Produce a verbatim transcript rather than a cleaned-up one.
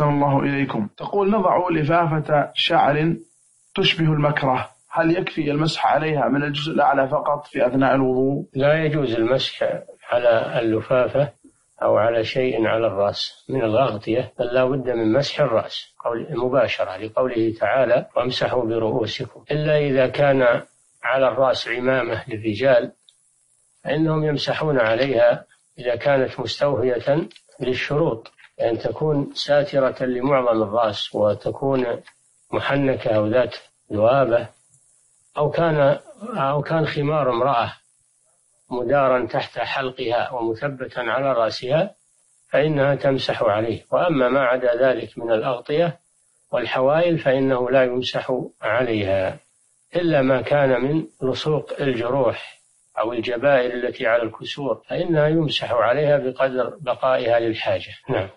أحسن الله إليكم. تقول نضع لفافة شعر تشبه المكره، هل يكفي المسح عليها من الجزء الأعلى فقط في أثناء الوضوء؟ لا يجوز المسح على اللفافة أو على شيء على الرأس من الأغطية، بل لا بد من مسح الرأس مباشرة، لقوله تعالى وامسحوا برؤوسكم، إلا إذا كان على الرأس عمامة للرجال فإنهم يمسحون عليها إذا كانت مستوفية للشروط، أن يعني تكون ساترة لمعظم الرأس وتكون محنكة أو ذات ذوابة، أو كان أو كان خمار امرأة مدارا تحت حلقها ومثبتا على رأسها فإنها تمسح عليه. وأما ما عدا ذلك من الأغطية والحوائل فإنه لا يمسح عليها، إلا ما كان من لصوق الجروح أو الجبائر التي على الكسور فإنها يمسح عليها بقدر بقائها للحاجة. نعم.